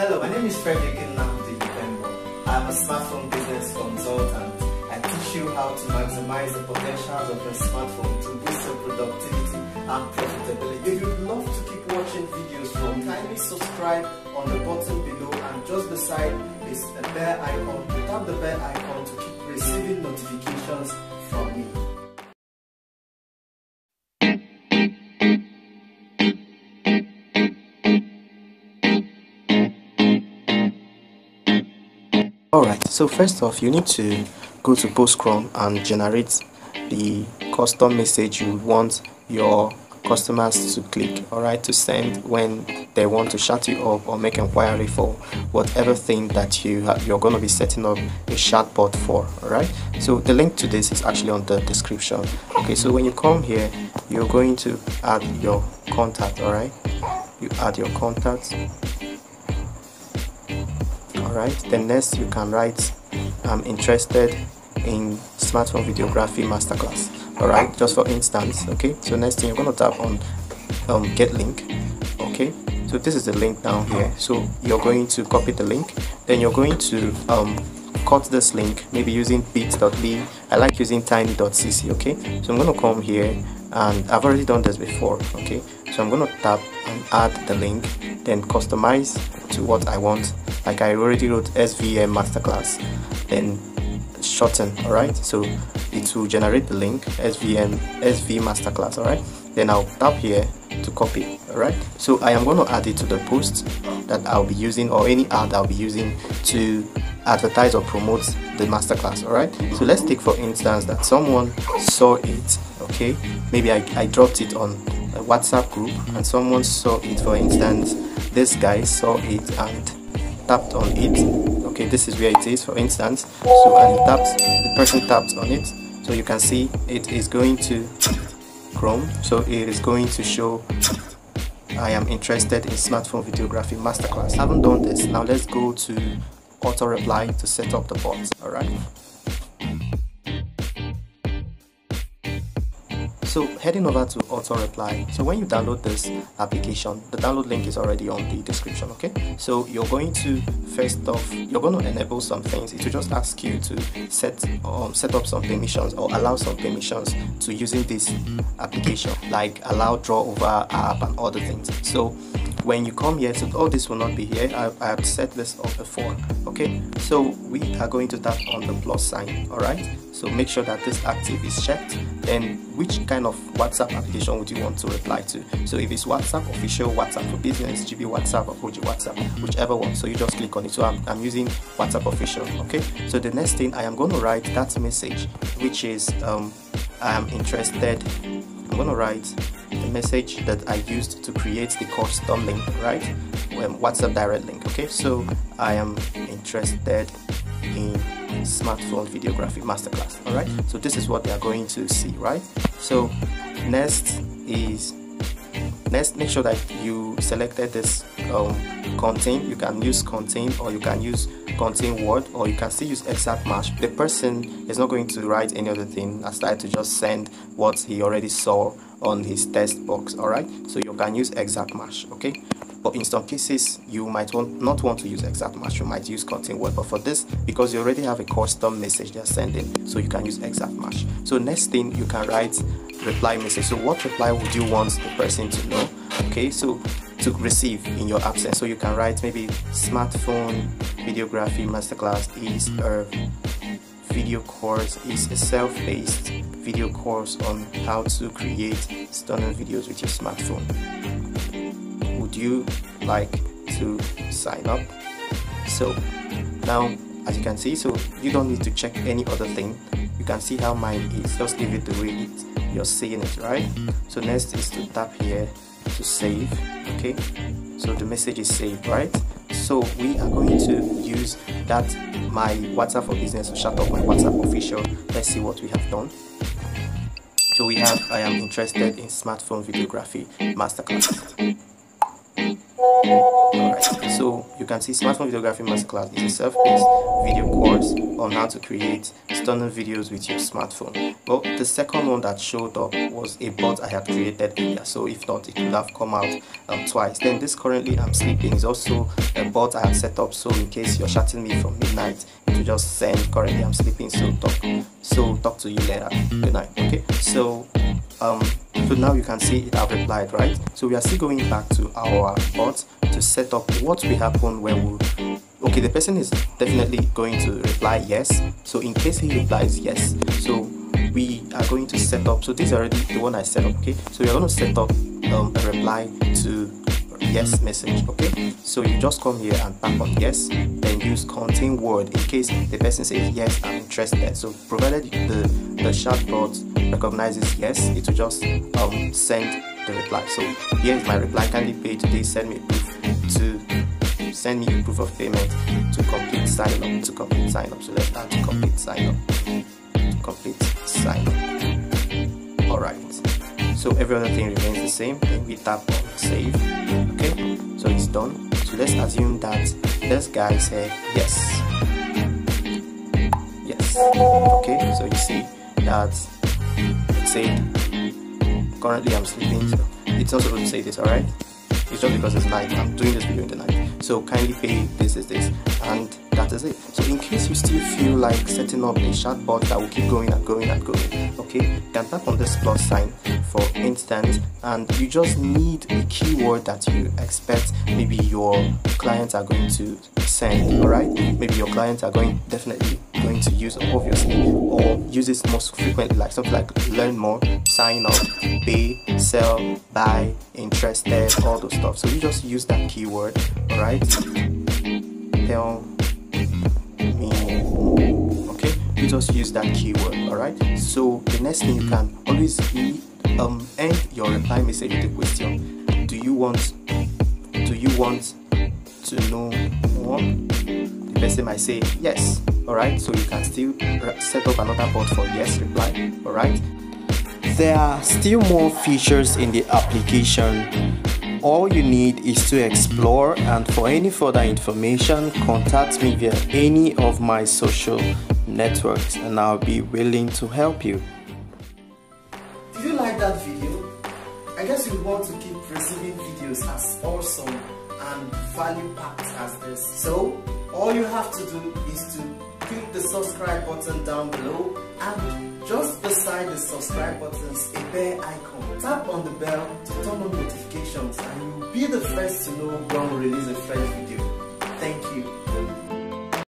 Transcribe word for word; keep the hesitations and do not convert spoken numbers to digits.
Hello, my name is Frederick Nnamdi. I'm a smartphone business consultant. I teach you how to maximize the potentials of your smartphone to boost your productivity and profitability. If you'd love to keep watching videos from, kindly subscribe on the button below, and just beside is a bell icon. Tap the bell icon to keep receiving notifications from me. Alright, so first off, you need to go to Postcron and generate the custom message you want your customers to click, alright, to send when they want to chat you up or make inquiry for whatever thing that you have, you're going to be setting up a chatbot for, alright. So the link to this is actually on the description. Okay, so when you come here, you're going to add your contact, alright. You add your contact. Alright, then next you can write I'm interested in smartphone videography masterclass. Alright, just for instance. Okay, so next thing you're gonna tap on um, get link. Okay, so this is the link down here, so you're going to copy the link, then you're going to um, cut this link, maybe using bit dot l y. I like using tiny dot c c. okay, so I'm gonna come here, and I've already done this before. Okay, so I'm gonna tap and add the link, then customize to what I want. Like I already wrote S V M masterclass, then shorten. All right, so it will generate the link S V M S V masterclass. All right, then I'll tap here to copy. All right, so I am going to add it to the post that I'll be using, or any ad I'll be using to advertise or promote the masterclass. All right, so let's take for instance that someone saw it. Okay, maybe I, I dropped it on a WhatsApp group, and someone saw it. For instance, this guy saw it and tapped on it. Okay, this is where it is, for instance. So, and taps, the person taps on it, so you can see it is going to Chrome, so it is going to show I am interested in smartphone videography masterclass. I haven't done this. Now let's go to Auto Reply to set up the bot. All right, so heading over to Auto Reply. So when you download this application, the download link is already on the description. Okay, so you're going to, first off, you're going to enable some things. It will just ask you to set um, set up some permissions, or allow some permissions to using this application, like allow draw over app and other things. So when you come here, so all this will not be here. I, I have set this up before. Okay, so we are going to tap on the plus sign. All right, so make sure that this active is checked. Then which kind of WhatsApp application would you want to reply to? So if it's WhatsApp official, WhatsApp for business, G B WhatsApp, or Koji WhatsApp, whichever one. So you just click on it. So I'm, I'm using WhatsApp official. Okay, so the next thing, I am going to write that message, which is um, I am interested. I'm going to write the message that I used to create the custom link, right? Um, WhatsApp direct link. Okay, so I am interested in smartphone videography masterclass. All right, so this is what they are going to see, right? So next is next make sure that you selected this um, contain. You can use contain, or you can use contain word, or you can still use exact match. The person is not going to write any other thing aside to just send what he already saw on his text box. All right, so you can use exact match. Okay, but in some cases you might want, not want to use exact match. You might use content word, but for this, because you already have a custom message they're sending, so you can use exact match. So next thing, you can write reply message. So what reply would you want the person to know? Okay, so to receive in your absence. So you can write maybe smartphone videography masterclass is a video course, is a self-paced video course on how to create stunning videos with your smartphone. Would you like to sign up? So now, as you can see, so you don't need to check any other thing. You can see how mine is, just leave it the way it, you're seeing it, right? So next is to tap here to save. Okay, so the message is saved, right? So we are going to use that my WhatsApp for business, so shut up my WhatsApp official. Let's see what we have done. So we have I am interested in smartphone videography masterclass. Alright, so you can see Smartphone Videography Masterclass is a self-paced video course on how to create stunning videos with your smartphone. Well, the second one that showed up was a bot I had created earlier, so if not, it would have come out um, twice. Then this currently I'm sleeping is also a bot I have set up, so in case you're chatting me from midnight, it will just send currently I'm sleeping, so talk, so talk to you later. Good night. Okay, so um, so now you can see it have replied, right? So we are still going back to our bot to set up what will happen when we okay the person is definitely going to reply yes. So in case he replies yes, so we are going to set up, so this is already the one I set up. Okay, so we are going to set up um, a reply to yes message. Okay, so you just come here and tap on yes, then use contain word in case the person says yes I'm interested. So provided the the chatbot recognizes yes, it will just um send the reply. So here is my reply, kindly pay today, send me a proof to send me a proof of payment to complete sign up to complete sign up so let's add to complete sign up complete sign up all right. So every other thing remains the same. Then we tap on save. Okay, so it's done. So let's assume that this guy said yes. Yes. Okay, so you see that it said currently I'm sleeping. So it's not supposed to say this, alright? It's just because it's night. I'm doing this video in the night. So kindly pay this is this, this and that is it. So in case you still feel like setting up a chatbot that will keep going and going and going, okay, you can tap on this plus sign for instance, and you just need a keyword that you expect maybe your clients are going to send, alright? Maybe your clients are going definitely going to use obviously, or use this most frequently, like something like learn more, sign up, pay, sell, buy, interested, all those stuff. So you just use that keyword, alright? Tell me more. Okay, you just use that keyword, alright? So the next thing you can always be um end your reply message with a question. Do you want do you want to know more? The person might say yes. Alright, so you can still set up another bot for yes reply. Alright, there are still more features in the application. All you need is to explore, and for any further information contact me via any of my social networks and I'll be willing to help you. Did you like that video? I guess you want to keep receiving videos as awesome and value-packed as this. So all you have to do is to click the subscribe button down below, and just beside the subscribe button is a bell icon. Tap on the bell to turn on notifications and you'll be the first to know when we release a fresh video. Thank you.